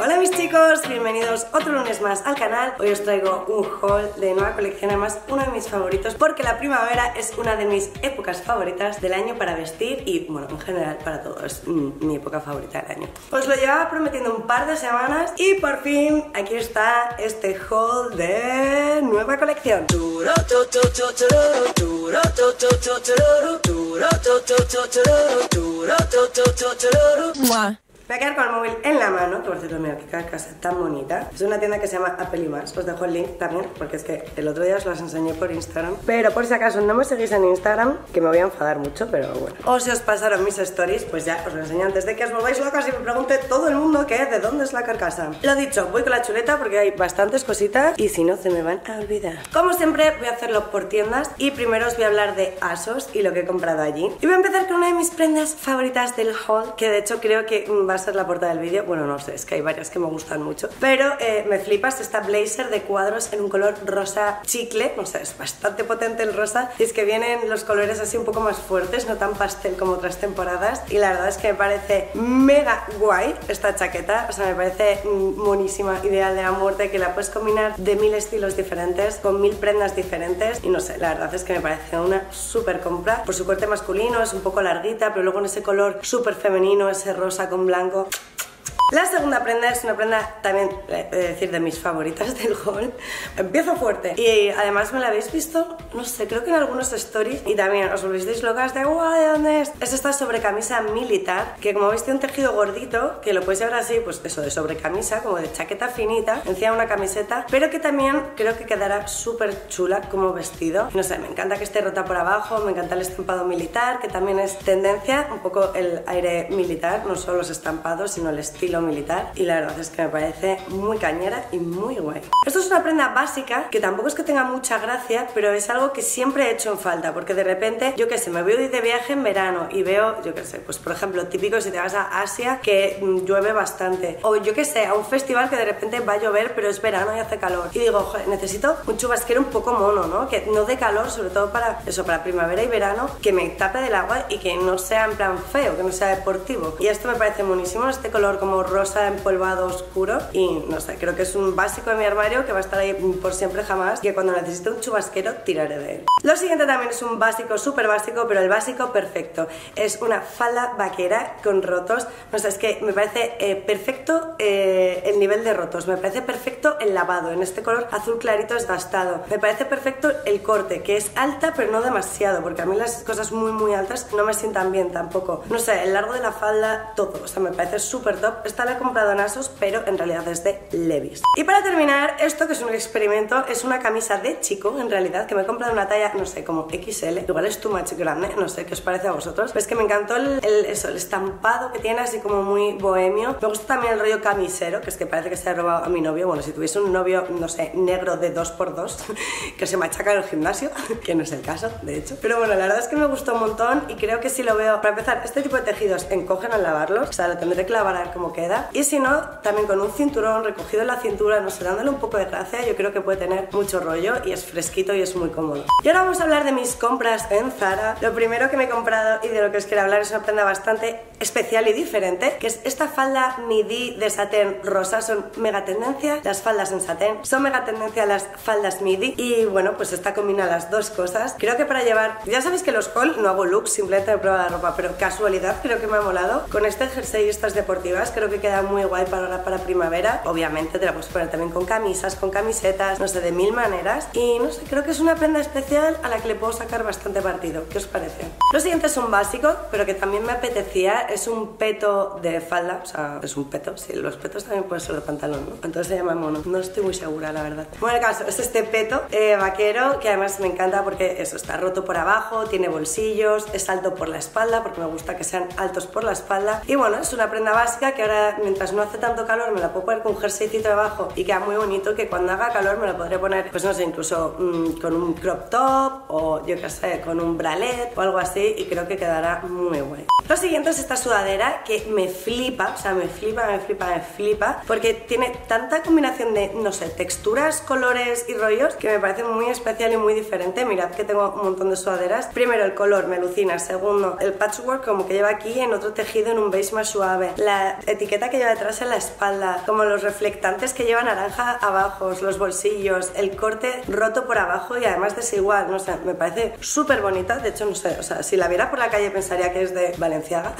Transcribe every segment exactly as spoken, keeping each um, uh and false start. Hola mis chicos, bienvenidos otro lunes más al canal. Hoy os traigo un haul de nueva colección, además uno de mis favoritos, porque la primavera es una de mis épocas favoritas del año para vestir y, bueno, en general para todo, es mi época favorita del año. Os lo llevaba prometiendo un par de semanas y por fin aquí está este haul de nueva colección. Mua. Me voy a quedar con el móvil en la mano, que por cierto, mira qué carcasa tan bonita. Es una tienda que se llama Applemas, os dejo el link también, porque es que el otro día os las enseñé por Instagram. Pero por si acaso no me seguís en Instagram, que me voy a enfadar mucho, pero bueno. O si os pasaron mis stories, pues ya os lo enseñé antes de que os volváis locas y me pregunte todo el mundo que de dónde es la carcasa. Lo dicho, voy con la chuleta porque hay bastantes cositas y si no se me van a olvidar. Como siempre voy a hacerlo por tiendas y primero os voy a hablar de ASOS y lo que he comprado allí. Y voy a empezar con una de mis prendas favoritas del haul, que de hecho creo que va a ser la portada del vídeo, bueno, no sé, es que hay varias que me gustan mucho, pero eh, me flipas esta blazer de cuadros en un color rosa chicle, no sé, es bastante potente el rosa, y es que vienen los colores así un poco más fuertes, no tan pastel como otras temporadas, y la verdad es que me parece mega guay esta chaqueta, o sea, me parece monísima, ideal de la muerte, que la puedes combinar de mil estilos diferentes, con mil prendas diferentes, y no sé, la verdad es que me parece una súper compra. Por su corte masculino es un poco larguita, pero luego en ese color súper femenino, ese rosa con blanco. La segunda prenda es una prenda también, eh, decir, de mis favoritas del haul. Empiezo fuerte. Y además me la habéis visto, no sé, creo que en algunos stories. Y también os volvisteis locas de guau, ¿de dónde es? Es esta sobrecamisa militar, que como veis tiene un tejido gordito, que lo podéis llevar así, pues eso, de sobrecamisa, como de chaqueta finita, encima una camiseta, pero que también creo que quedará súper chula como vestido. No sé, me encanta que esté rota por abajo, me encanta el estampado militar, que también es tendencia, un poco el aire militar, no solo los estampados, sino el estilo militar, y la verdad es que me parece muy cañera y muy guay. Esto es una prenda básica, que tampoco es que tenga mucha gracia, pero es algo que siempre he hecho en falta, porque de repente, yo que sé, me voy de viaje en verano y veo, yo que sé, pues por ejemplo, típico si te vas a Asia, que llueve bastante, o yo que sé, a un festival que de repente va a llover, pero es verano y hace calor, y digo, joder, necesito un chubasquero un poco mono, ¿no? Que no dé calor, sobre todo para eso, para primavera y verano, que me tape del agua y que no sea en plan feo, que no sea deportivo, y esto me parece buenísimo, este color como rosa empolvado oscuro, y no sé, creo que es un básico de mi armario que va a estar ahí por siempre jamás, que cuando necesite un chubasquero tiraré de él. Lo siguiente también es un básico, súper básico, pero el básico perfecto, es una falda vaquera con rotos, no sé, es que me parece eh, perfecto eh, el nivel de rotos, me parece perfecto el lavado, en este color azul clarito desgastado, me parece perfecto el corte, que es alta pero no demasiado, porque a mí las cosas muy muy altas no me sientan bien tampoco, no sé, el largo de la falda, todo, o sea, me parece súper top. Esta la he comprado en ASOS, pero en realidad es de Levi's. Y para terminar, esto que es un experimento, es una camisa de chico, en realidad, que me he comprado en una talla, no sé, como equis ele. Igual es too much grande, no sé, ¿qué os parece a vosotros? Pero es que me encantó el, el, eso, el estampado que tiene, así como muy bohemio. Me gusta también el rollo camisero, que es que parece que se ha robado a mi novio. Bueno, si tuviese un novio, no sé, negro de dos por dos, que se machaca en el gimnasio, que no es el caso, de hecho. Pero bueno, la verdad es que me gustó un montón y creo que si lo veo, para empezar, este tipo de tejidos encogen al lavarlos, o sea, lo tendré que lavar como queda, y si no, también con un cinturón recogido en la cintura, no sé, dándole un poco de gracia, yo creo que puede tener mucho rollo y es fresquito y es muy cómodo. Y ahora vamos a hablar de mis compras en Zara. Lo primero que me he comprado y de lo que os quiero hablar es una prenda bastante especial y diferente, que es esta falda midi de satén rosa. Son mega tendencia las faldas en satén, son mega tendencia las faldas midi, y bueno, pues esta combina las dos cosas. Creo que para llevar, ya sabéis que los haul no hago looks, simplemente me pruebo la ropa, pero casualidad creo que me ha molado. Con este jersey y estas deportivas creo que queda muy guay para ahora, para primavera. Obviamente te la puedes poner también con camisas, con camisetas, no sé, de mil maneras, y no sé, creo que es una prenda especial a la que le puedo sacar bastante partido. ¿Qué os parece? Lo siguiente es un básico, pero que también me apetecía, es un peto de falda, o sea, es un peto, sí, los petos también pueden ser de pantalón, ¿no? Entonces se llama mono, no estoy muy segura, la verdad. Bueno, el caso es este peto eh, vaquero, que además me encanta porque eso, está roto por abajo, tiene bolsillos, es alto por la espalda, porque me gusta que sean altos por la espalda, y bueno, es una prenda básica que ahora, mientras no hace tanto calor, me la puedo poner con un jerseycito debajo y queda muy bonito, que cuando haga calor me la podré poner, pues no sé, incluso mmm, con un crop top, o yo qué sé, con un bralet o algo así, y creo que quedará muy guay. Lo siguiente es esta sudadera que me flipa, o sea, me flipa, me flipa, me flipa, porque tiene tanta combinación de, no sé, texturas, colores y rollos que me parece muy especial y muy diferente. Mirad que tengo un montón de sudaderas. Primero, el color me alucina. Segundo, el patchwork como que lleva aquí en otro tejido, en un beige más suave. La etiqueta que lleva detrás en la espalda, como los reflectantes que lleva naranja abajo, los bolsillos, el corte roto por abajo y además desigual, no sé, me parece súper bonita. De hecho, no sé, o sea, si la viera por la calle pensaría que es de Balenciaga,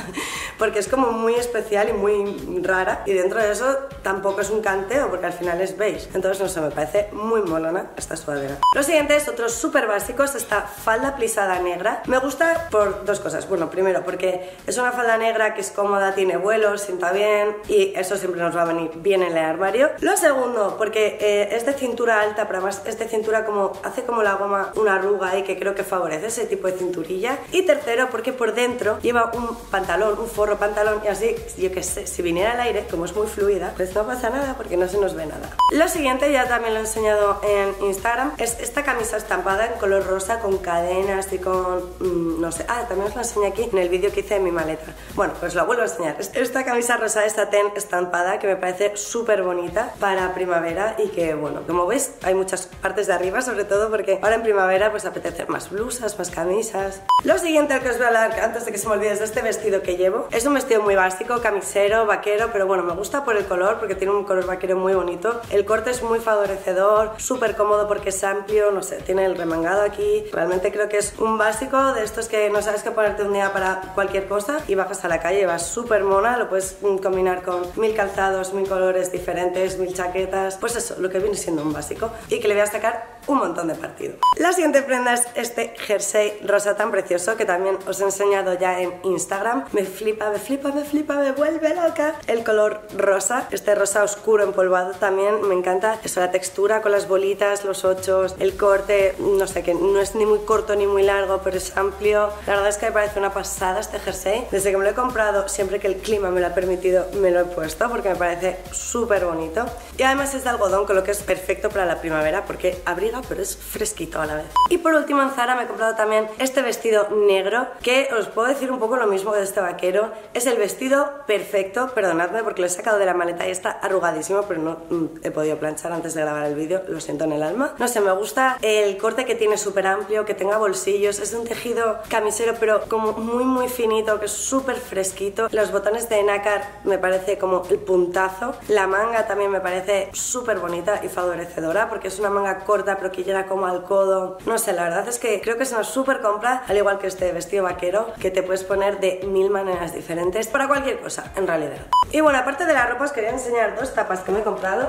porque es como muy especial y muy rara, y dentro de eso tampoco es un canteo porque al final es beige. Entonces, no sé, me parece muy molona esta sudadera. Lo siguiente es otro súper básico, es esta falda plisada negra. Me gusta por dos cosas. Bueno, primero porque es una falda negra que es cómoda, tiene vuelos, sienta bien, y eso siempre nos va a venir bien en el armario. Lo segundo, porque eh, es de cintura alta, pero además es de cintura como, hace como la goma una arruga, y que creo que favorece ese tipo de cinturilla. Y tercero, porque por dentro lleva un pantalón, un forro pantalón, y así, yo que sé, si viniera al aire, como es muy fluida, pues no pasa nada porque no se nos ve nada. Lo siguiente, ya también lo he enseñado en Instagram, es esta camisa estampada en color rosa con cadenas y con, mmm, no sé, ah, también os la enseñé aquí en el vídeo que hice de mi maleta. Bueno, pues la vuelvo a enseñar. Es esta camisa rosa de satén estampada que me parece súper bonita para primavera y que, bueno, como veis, hay muchas partes de arriba, sobre todo porque ahora en primavera pues apetece más blusas, más camisas. Lo siguiente al que os voy a hablar, antes de que se me olvide, es de este vestido que llevo. Es un vestido muy básico, camisero, vaquero, pero bueno, me gusta por el color, porque tiene un color vaquero muy bonito. El corte es muy favorecedor, súper cómodo porque es amplio, no sé, tiene el remangado aquí. Realmente creo que es un básico de estos que no sabes qué ponerte un día para cualquier cosa y bajas a la calle y vas súper mona. Lo puedes combinar con mil calzados, mil colores diferentes, mil chaquetas, pues eso, lo que viene siendo un básico, y que le voy a sacar un montón de partido. La siguiente prenda es este jersey rosa tan precioso que también os he enseñado ya en Instagram. Me flipa, me flipa, me flipa, me vuelve loca el color rosa, este rosa oscuro empolvado también, me encanta eso, la textura con las bolitas, los ochos, el corte, no sé, que no es ni muy corto ni muy largo, pero es amplio. La verdad es que me parece una pasada este jersey. Desde que me lo he comprado, siempre que el clima me lo ha permitido, me lo he puesto porque me parece súper bonito, y además es de algodón, con lo que es perfecto para la primavera porque abriga pero es fresquito a la vez. Y por último, en Zara me he comprado también este vestido negro, que os puedo decir un poco lo mismo de este vaquero. Es el vestido perfecto, perdonadme porque lo he sacado de la maleta y está arrugadísimo, pero no mm, he podido planchar antes de grabar el vídeo, lo siento en el alma. No sé, me gusta el corte que tiene, súper amplio, que tenga bolsillos, es un tejido camisero pero como muy muy finito, que es súper fresquito. Los botones de nácar me parece como el puntazo. La manga también me parece súper bonita y favorecedora, porque es una manga corta pero que llega como al codo. No sé, la verdad es que creo que es una súper compra, al igual que este vestido vaquero, que te puedes poner de mil maneras diferentes para cualquier cosa, en realidad. Y bueno, aparte de la ropa, os quería enseñar dos tapas que me he comprado.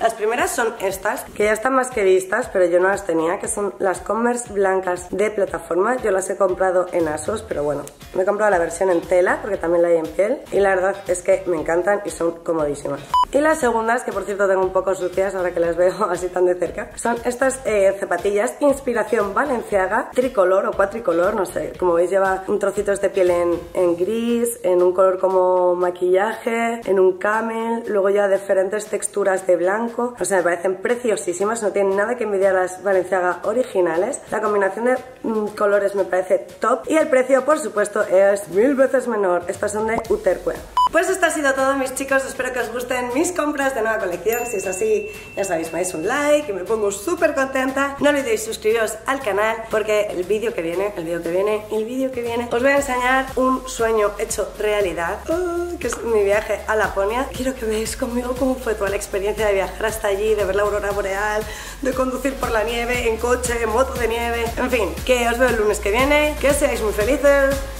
Las primeras son estas, que ya están más que vistas, pero yo no las tenía, que son las Converse blancas de plataforma. Yo las he comprado en ASOS, pero bueno, me he comprado la versión en tela porque también la hay en piel, y la verdad es que me encantan y son comodísimas. Y las segundas, que por cierto tengo un poco sucias ahora que las veo así tan de cerca, son estas Eh, zapatillas inspiración Balenciaga, tricolor o cuatricolor, no sé, como veis lleva un trocito de piel en, en gris, en un color como maquillaje, en un camel, luego lleva diferentes texturas de blanco. O sea, me parecen preciosísimas, no tienen nada que envidiar a las Balenciaga originales. La combinación de mm, colores me parece top, y el precio, por supuesto, es mil veces menor. Estas son de Uterqüe. Pues esto ha sido todo, mis chicos. Espero que os gusten mis compras de nueva colección. Si es así, ya sabéis, me dais un like y me pongo súper contenta. No olvidéis suscribiros al canal, porque el vídeo que viene, el vídeo que viene, el vídeo que viene, os voy a enseñar un sueño hecho realidad, uh, que es mi viaje a Laponia. Quiero que veáis conmigo cómo fue toda la experiencia de viajar hasta allí, de ver la aurora boreal, de conducir por la nieve, en coche, en moto de nieve. En fin, que os veo el lunes que viene, que seáis muy felices.